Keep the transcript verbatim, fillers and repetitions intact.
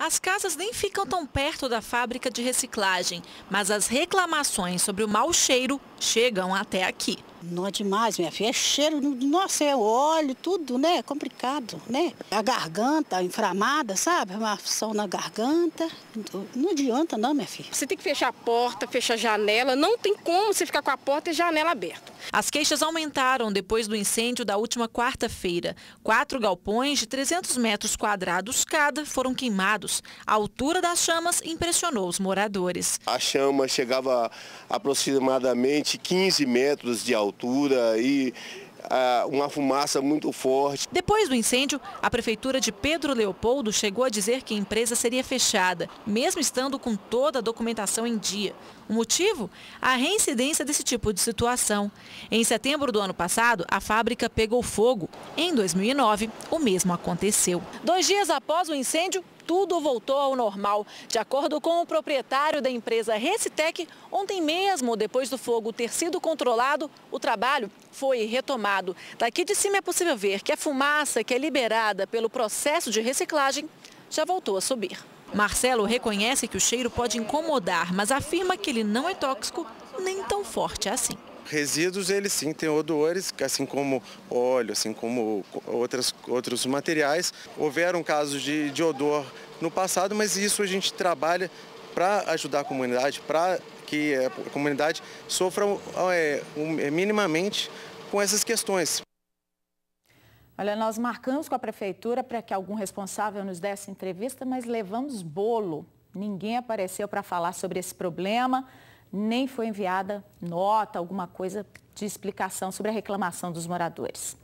As casas nem ficam tão perto da fábrica de reciclagem, mas as reclamações sobre o mau cheiro chegam até aqui. Não é demais, minha filha. É cheiro, nossa, é óleo, tudo, né? É complicado, né? A garganta inflamada, sabe? Uma aflição na garganta. Não adianta não, minha filha. Você tem que fechar a porta, fechar a janela. Não tem como você ficar com a porta e a janela aberta. As queixas aumentaram depois do incêndio da última quarta-feira. Quatro galpões de trezentos metros quadrados cada foram queimados. A altura das chamas impressionou os moradores. A chama chegava a aproximadamente quinze metros de altura e ah, uma fumaça muito forte. Depois do incêndio, a prefeitura de Pedro Leopoldo chegou a dizer que a empresa seria fechada, mesmo estando com toda a documentação em dia. O motivo? A reincidência desse tipo de situação. Em setembro do ano passado, a fábrica pegou fogo. Em dois mil e nove, o mesmo aconteceu. Dois dias após o incêndio, tudo voltou ao normal. De acordo com o proprietário da empresa Recitec, ontem mesmo, depois do fogo ter sido controlado, o trabalho foi retomado. Daqui de cima é possível ver que a fumaça que é liberada pelo processo de reciclagem já voltou a subir. Marcelo reconhece que o cheiro pode incomodar, mas afirma que ele não é tóxico nem tão forte assim. Resíduos, eles sim têm odores, assim como óleo, assim como outras, outros materiais. Houveram casos de, de odor no passado, mas isso a gente trabalha para ajudar a comunidade, para que a comunidade sofra é, minimamente com essas questões. Olha, nós marcamos com a prefeitura para que algum responsável nos desse entrevista, mas levamos bolo. Ninguém apareceu para falar sobre esse problema. Nem foi enviada nota, alguma coisa de explicação sobre a reclamação dos moradores.